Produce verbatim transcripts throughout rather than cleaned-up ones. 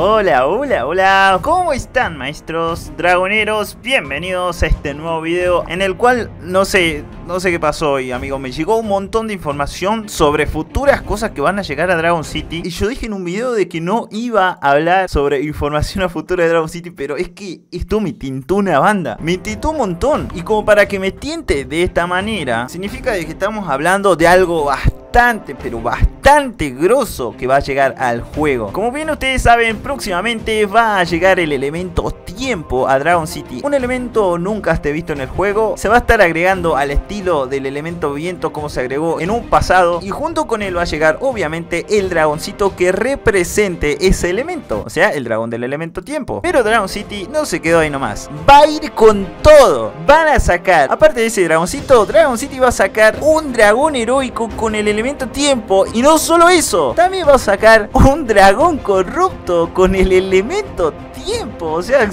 Hola, hola, hola, ¿cómo están, maestros dragoneros? Bienvenidos a este nuevo video en el cual, no sé, no sé qué pasó hoy, amigos. Me llegó un montón de información sobre futuras cosas que van a llegar a Dragon City. Y yo dije en un video de que no iba a hablar sobre información a futuro de Dragon City, pero es que esto me tintó una banda, me tintó un montón. Y como para que me tiente de esta manera, significa que estamos hablando de algo bastante Bastante, pero bastante grosso que va a llegar al juego. Como bien ustedes saben, próximamente va a llegar el elemento tiempo a Dragon City. Un elemento nunca esté visto en el juego. Se va a estar agregando al estilo del elemento viento como se agregó en un pasado. Y junto con él va a llegar obviamente el dragoncito que represente ese elemento, o sea, el dragón del elemento tiempo. Pero Dragon City no se quedó ahí nomás, va a ir con todo. Van a sacar, aparte de ese dragoncito, Dragon City va a sacar un dragón heroico con el elemento elemento tiempo. Y no solo eso, también va a sacar un dragón corrupto con el elemento tiempo. O sea,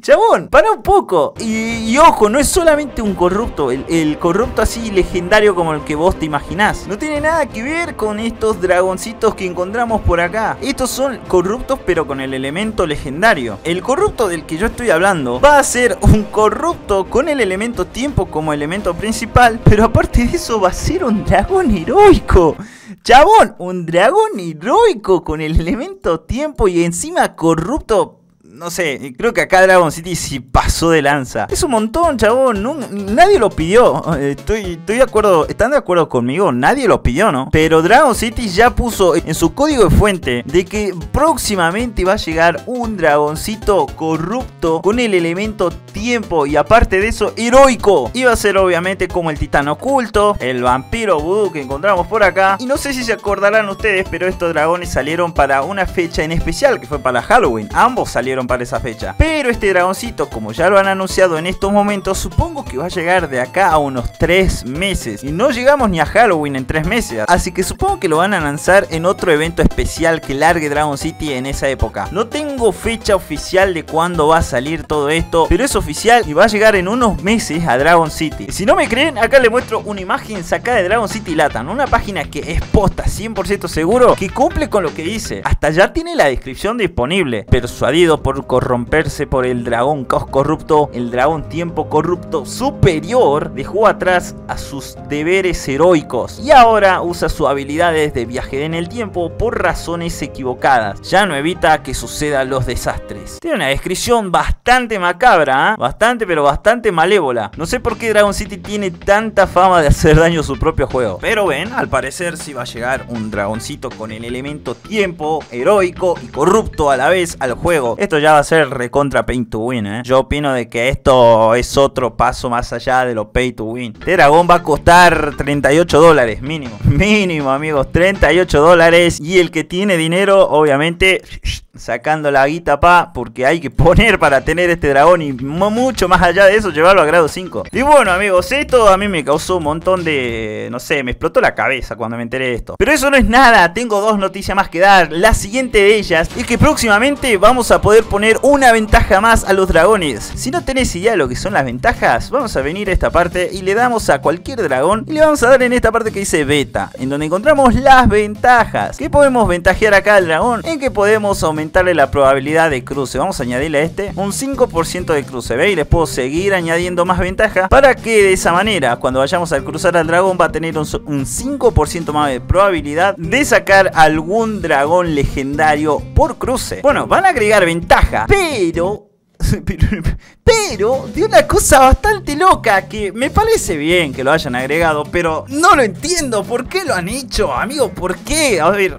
chabón, para un poco. Y, y ojo, no es solamente un corrupto, el, el corrupto así legendario como el que vos te imaginás. No tiene nada que ver con estos dragoncitos que encontramos por acá. Estos son corruptos pero con el elemento legendario. El corrupto del que yo estoy hablando va a ser un corrupto con el elemento tiempo como elemento principal, pero aparte de eso va a ser un dragón heroico. Chabón, un dragón heroico con el elemento tiempo y encima corrupto. No sé, creo que acá Dragon City sí pasó de lanza. Es un montón, chabón, no, nadie lo pidió. Estoy, estoy de acuerdo, están de acuerdo conmigo, nadie lo pidió, ¿no? Pero Dragon City ya puso en su código de fuente de que próximamente va a llegar un dragoncito corrupto con el elemento tiempo y aparte de eso, heroico. Y va a ser obviamente como el titán oculto, el vampiro vudú que encontramos por acá. Y no sé si se acordarán ustedes, pero estos dragones salieron para una fecha en especial, que fue para Halloween. Ambos salieron para esa fecha, pero este dragoncito, como ya lo han anunciado en estos momentos, supongo que va a llegar de acá a unos tres meses, y no llegamos ni a Halloween en tres meses, así que supongo que lo van a lanzar en otro evento especial que largue Dragon City en esa época. No tengo fecha oficial de cuándo va a salir todo esto, pero es oficial y va a llegar en unos meses a Dragon City. Y si no me creen, acá les muestro una imagen sacada de Dragon City Latam, una página que es posta, cien por ciento seguro, que cumple con lo que dice. Hasta ya tiene la descripción disponible, persuadido por por corromperse por el dragón caos corrupto, el dragón tiempo corrupto superior dejó atrás a sus deberes heroicos y ahora usa sus habilidades de viaje en el tiempo por razones equivocadas, ya no evita que sucedan los desastres. Tiene una descripción bastante macabra, ¿eh? Bastante, pero bastante malévola. No sé por qué Dragon City tiene tanta fama de hacer daño a su propio juego, pero ven, al parecer sí va a llegar un dragoncito con el elemento tiempo, heroico y corrupto a la vez al juego. Esto ya va a ser recontra pay to win, ¿eh? Yo opino de que esto es otro paso más allá de lo pay to win. Este dragón va a costar treinta y ocho dólares mínimo. Mínimo, amigos, treinta y ocho dólares. Y el que tiene dinero, obviamente, sacando la guita, pa, porque hay que poner para tener este dragón. Y mucho más allá de eso, llevarlo a grado cinco. Y bueno, amigos, esto a mí me causó un montón de... no sé, me explotó la cabeza cuando me enteré de esto. Pero eso no es nada, tengo dos noticias más que dar. La siguiente de ellas es que próximamente vamos a poder poner una ventaja más a los dragones. Si no tenés idea de lo que son las ventajas, vamos a venir a esta parte y le damos a cualquier dragón y le vamos a dar en esta parte que dice beta, en donde encontramos las ventajas. ¿Qué podemos ventajear acá al dragón? En que podemos aumentar la probabilidad de cruce. Vamos a añadirle a este un cinco por ciento de cruce, ¿ve? Y les puedo seguir añadiendo más ventajas para que de esa manera, cuando vayamos a cruzar al dragón, va a tener un, un cinco por ciento más de probabilidad de sacar algún dragón legendario por cruce. Bueno, van a agregar ventaja, pero... Pero, pero de una cosa bastante loca que me parece bien que lo hayan agregado, pero no lo entiendo. ¿Por qué lo han hecho, amigos? ¿Por qué? A ver...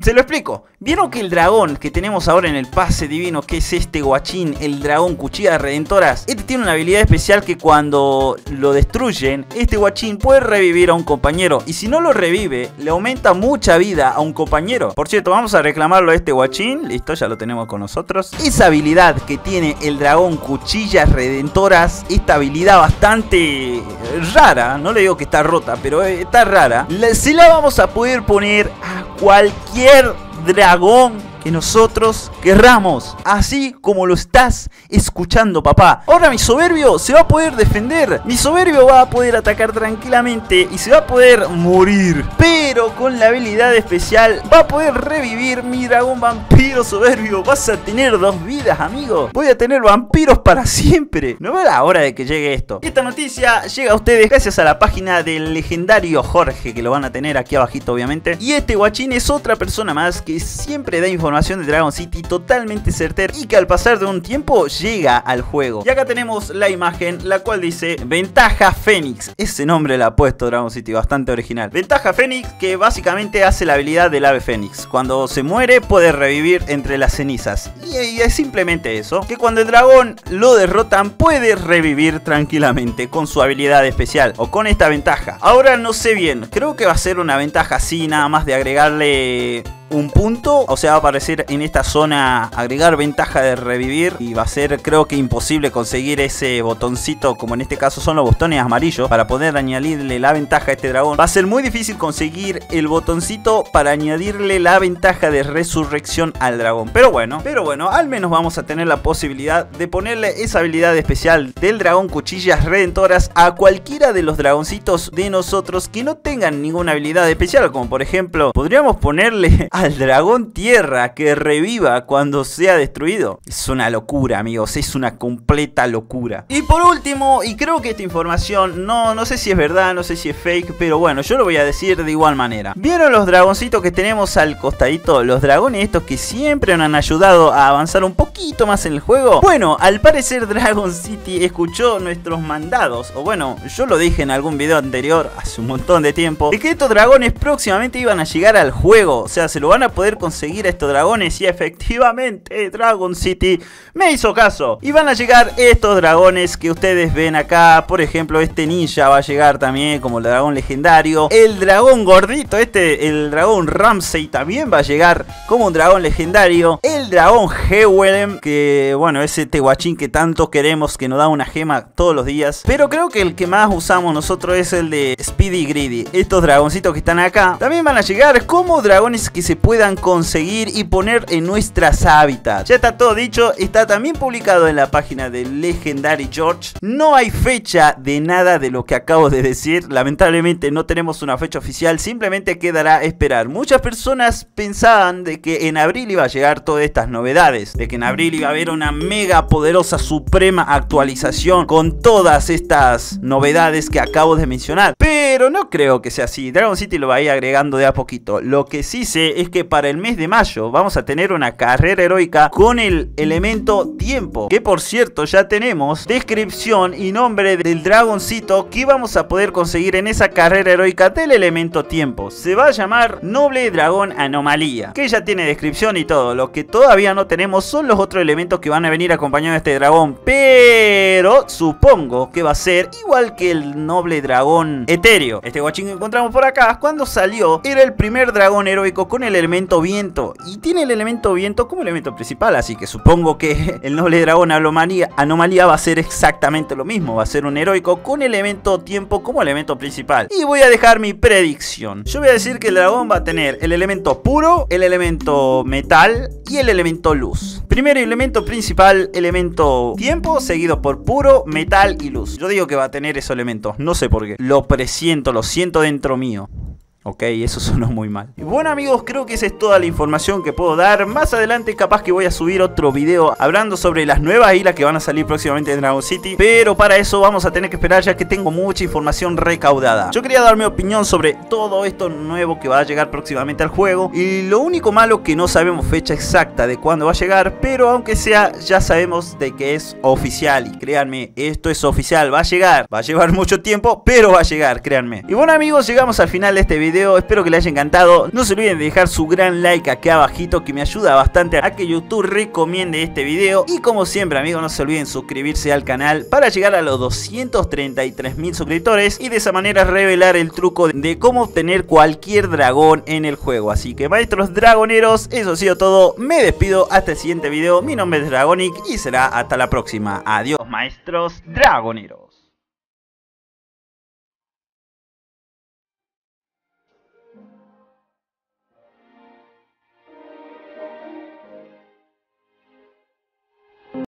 se lo explico. Vieron que el dragón que tenemos ahora en el pase divino, que es este guachín, el dragón cuchillas redentoras, este tiene una habilidad especial que cuando lo destruyen, este guachín puede revivir a un compañero, y si no lo revive, le aumenta mucha vida a un compañero. Por cierto, vamos a reclamarlo a este guachín. Listo, ya lo tenemos con nosotros. Esa habilidad que tiene el dragón cuchillas redentoras, esta habilidad bastante rara, no le digo que está rota, pero está rara, se la vamos a poder poner a cualquier dragón que nosotros querramos, así como lo estás escuchando, papá. Ahora mi soberbio se va a poder defender, mi soberbio va a poder atacar tranquilamente y se va a poder morir, pero con la habilidad especial va a poder revivir mi dragón vampiro soberbio. Vas a tener dos vidas, amigo, voy a tener vampiros para siempre. No veo la hora de que llegue esto. Esta noticia llega a ustedes gracias a la página del legendario Jorge, que lo van a tener aquí abajito obviamente, y este guachín es otra persona más que siempre da información de Dragon City totalmente certera y que al pasar de un tiempo llega al juego. Y acá tenemos la imagen, la cual dice Ventaja Fénix. Ese nombre le ha puesto Dragon City, bastante original. Ventaja Fénix, que básicamente hace la habilidad del ave fénix. Cuando se muere puede revivir entre las cenizas. Y, y es simplemente eso, que cuando el dragón lo derrotan puede revivir tranquilamente con su habilidad especial o con esta ventaja. Ahora no sé bien, creo que va a ser una ventaja así nada más de agregarle un punto, o sea va a aparecer en esta zona agregar ventaja de revivir y va a ser creo que imposible conseguir ese botoncito, como en este caso son los botones amarillos, para poder añadirle la ventaja a este dragón. Va a ser muy difícil conseguir el botoncito para añadirle la ventaja de resurrección al dragón, pero bueno, pero bueno, al menos vamos a tener la posibilidad de ponerle esa habilidad especial del dragón cuchillas redentoras a cualquiera de los dragoncitos de nosotros que no tengan ninguna habilidad especial, como por ejemplo podríamos ponerle a al dragón tierra que reviva cuando sea destruido. Es una locura, amigos, es una completa locura. Y por último, y creo que esta información no, no sé si es verdad, no sé si es fake, pero bueno, yo lo voy a decir de igual manera. ¿Vieron los dragoncitos que tenemos al costadito? Los dragones estos que siempre nos han ayudado a avanzar un poquito más en el juego. Bueno, al parecer Dragon City escuchó nuestros mandados, o bueno, yo lo dije en algún video anterior, hace un montón de tiempo, de que estos dragones próximamente iban a llegar al juego, o sea, se lo van a poder conseguir a estos dragones. Y efectivamente Dragon City me hizo caso y van a llegar estos dragones que ustedes ven acá. Por ejemplo, este ninja va a llegar también como el dragón legendario. El dragón gordito este, el dragón Ramsey, también va a llegar como un dragón legendario. El dragón Hewelem, que bueno, es este guachín que tanto queremos, que nos da una gema todos los días, pero creo que el que más usamos nosotros es el de Speedy Greedy. Estos dragoncitos que están acá también van a llegar como dragones que se puedan conseguir y poner en nuestras hábitats. Ya está todo dicho, está también publicado en la página de Legendary George. No hay fecha de nada de lo que acabo de decir, lamentablemente no tenemos una fecha oficial, simplemente quedará esperar. Muchas personas pensaban de que en abril iba a llegar todas estas novedades, de que en abril iba a haber una mega poderosa suprema actualización con todas estas novedades que acabo de mencionar, pero no creo que sea así. Dragon City lo va a ir agregando de a poquito. Lo que sí sé es que para el mes de mayo vamos a tener una carrera heroica con el elemento tiempo, que por cierto ya tenemos descripción y nombre del dragoncito que vamos a poder conseguir en esa carrera heroica del elemento tiempo. Se va a llamar Noble Dragón Anomalía, que ya tiene descripción y todo. Lo que todavía no tenemos son los otros elementos que van a venir acompañando a este dragón, pero supongo que va a ser igual que el Noble Dragón Eterio. Este guachín que encontramos por acá cuando salió era el primer dragón heroico con el elemento viento, y tiene el elemento viento como elemento principal, así que supongo que el Noble Dragón Anomalía va a ser exactamente lo mismo, va a ser un heroico con elemento tiempo como elemento principal. Y voy a dejar mi predicción, yo voy a decir que el dragón va a tener el elemento puro, el elemento metal y el elemento luz. Primero elemento principal, elemento tiempo, seguido por puro, metal y luz. Yo digo que va a tener esos elementos, no sé por qué, lo presiento, lo siento dentro mío. Ok, eso sonó muy mal. Y bueno amigos, creo que esa es toda la información que puedo dar. Más adelante capaz que voy a subir otro video hablando sobre las nuevas islas que van a salir próximamente de Dragon City, pero para eso vamos a tener que esperar, ya que tengo mucha información recaudada. Yo quería dar mi opinión sobre todo esto nuevo que va a llegar próximamente al juego, y lo único malo que no sabemos fecha exacta de cuándo va a llegar, pero aunque sea ya sabemos de que es oficial, y créanme, esto es oficial, va a llegar. Va a llevar mucho tiempo, pero va a llegar, créanme. Y bueno amigos, llegamos al final de este video. Espero que les haya encantado. No se olviden de dejar su gran like aquí abajito, que me ayuda bastante a que YouTube recomiende este video. Y como siempre amigos, no se olviden suscribirse al canal para llegar a los doscientos treinta y tres mil suscriptores, y de esa manera revelar el truco de cómo obtener cualquier dragón en el juego. Así que maestros dragoneros, eso ha sido todo. Me despido hasta el siguiente video. Mi nombre es Dragonic y será hasta la próxima. Adiós maestros dragoneros.